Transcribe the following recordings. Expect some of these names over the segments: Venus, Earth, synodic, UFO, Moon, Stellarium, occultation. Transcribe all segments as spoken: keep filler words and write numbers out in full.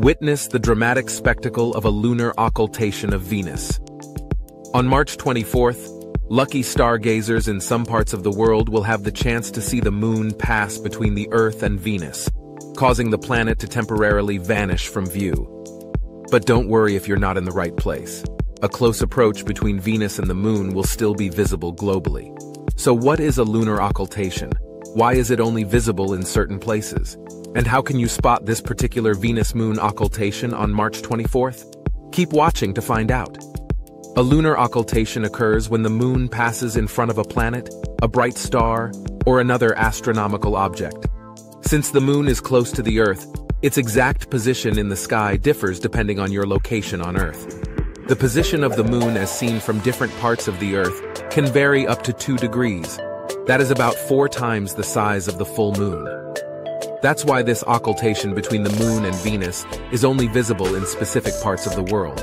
Witness the dramatic spectacle of a lunar occultation of Venus. On March twenty-fourth, lucky stargazers in some parts of the world will have the chance to see the Moon pass between the Earth and Venus, causing the planet to temporarily vanish from view. But don't worry if you're not in the right place. A close approach between Venus and the Moon will still be visible globally. So what is a lunar occultation? Why is it only visible in certain places? And how can you spot this particular Venus-Moon occultation on March twenty-fourth? Keep watching to find out. A lunar occultation occurs when the Moon passes in front of a planet, a bright star, or another astronomical object. Since the Moon is close to the Earth, its exact position in the sky differs depending on your location on Earth. The position of the Moon as seen from different parts of the Earth can vary up to two degrees. That is about four times the size of the full Moon. That's why this occultation between the Moon and Venus is only visible in specific parts of the world.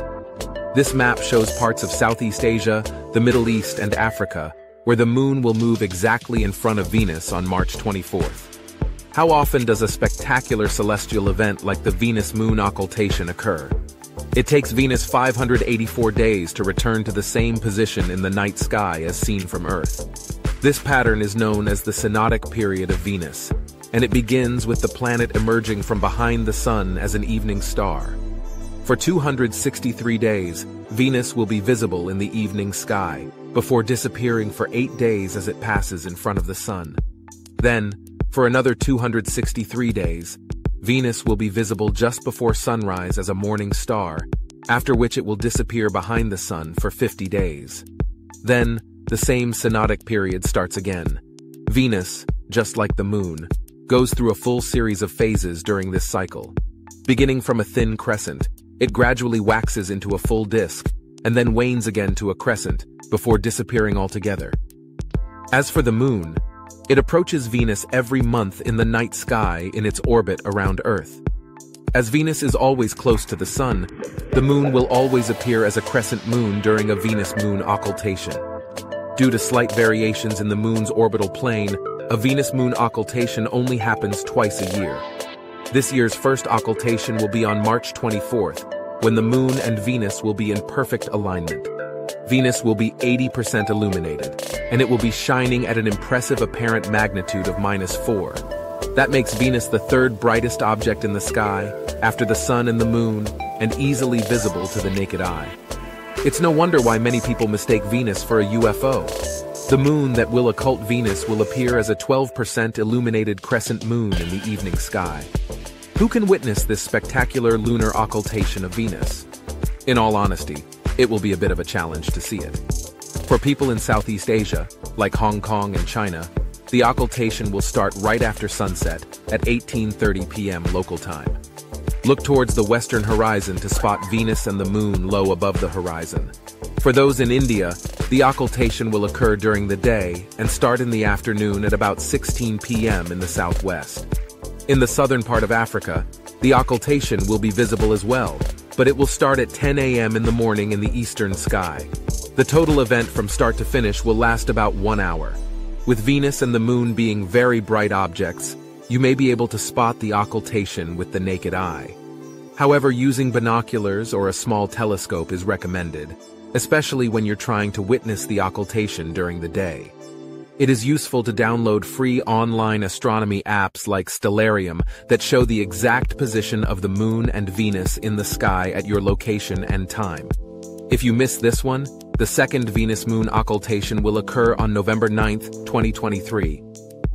This map shows parts of Southeast Asia, the Middle East, and Africa, where the Moon will move exactly in front of Venus on March twenty-fourth. How often does a spectacular celestial event like the Venus-Moon occultation occur? It takes Venus five hundred eighty-four days to return to the same position in the night sky as seen from Earth. This pattern is known as the synodic period of Venus, and it begins with the planet emerging from behind the Sun as an evening star. For two hundred sixty-three days, Venus will be visible in the evening sky, before disappearing for eight days as it passes in front of the Sun. Then, for another two hundred sixty-three days, Venus will be visible just before sunrise as a morning star, after which it will disappear behind the Sun for fifty days. Then, the same synodic period starts again. Venus, just like the Moon, goes through a full series of phases during this cycle. Beginning from a thin crescent, it gradually waxes into a full disk, and then wanes again to a crescent, before disappearing altogether. As for the Moon, it approaches Venus every month in the night sky in its orbit around Earth. As Venus is always close to the Sun, the Moon will always appear as a crescent moon during a Venus-Moon occultation. Due to slight variations in the Moon's orbital plane, a Venus-Moon occultation only happens twice a year. This year's first occultation will be on March twenty-fourth, when the Moon and Venus will be in perfect alignment. Venus will be eighty percent illuminated, and it will be shining at an impressive apparent magnitude of minus four. That makes Venus the third brightest object in the sky, after the Sun and the Moon, and easily visible to the naked eye. It's no wonder why many people mistake Venus for a U F O. The Moon that will occult Venus will appear as a twelve percent illuminated crescent moon in the evening sky. Who can witness this spectacular lunar occultation of Venus? In all honesty, it will be a bit of a challenge to see it. For people in Southeast Asia, like Hong Kong and China, the occultation will start right after sunset at eighteen thirty p m local time. Look towards the western horizon to spot Venus and the Moon low above the horizon. For those in India, the occultation will occur during the day and start in the afternoon at about sixteen p m in the southwest. In the southern part of Africa, the occultation will be visible as well, but it will start at ten a m in the morning in the eastern sky. The total event from start to finish will last about one hour. With Venus and the Moon being very bright objects, you may be able to spot the occultation with the naked eye. However, using binoculars or a small telescope is recommended, especially when you're trying to witness the occultation during the day. It is useful to download free online astronomy apps like Stellarium that show the exact position of the Moon and Venus in the sky at your location and time. If you miss this one, the second Venus-Moon occultation will occur on November ninth, twenty twenty-three.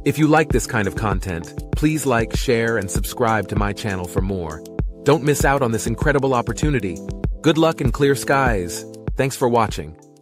If you like this kind of content, please like, share, and subscribe to my channel for more. Don't miss out on this incredible opportunity. Good luck and clear skies! Thanks for watching.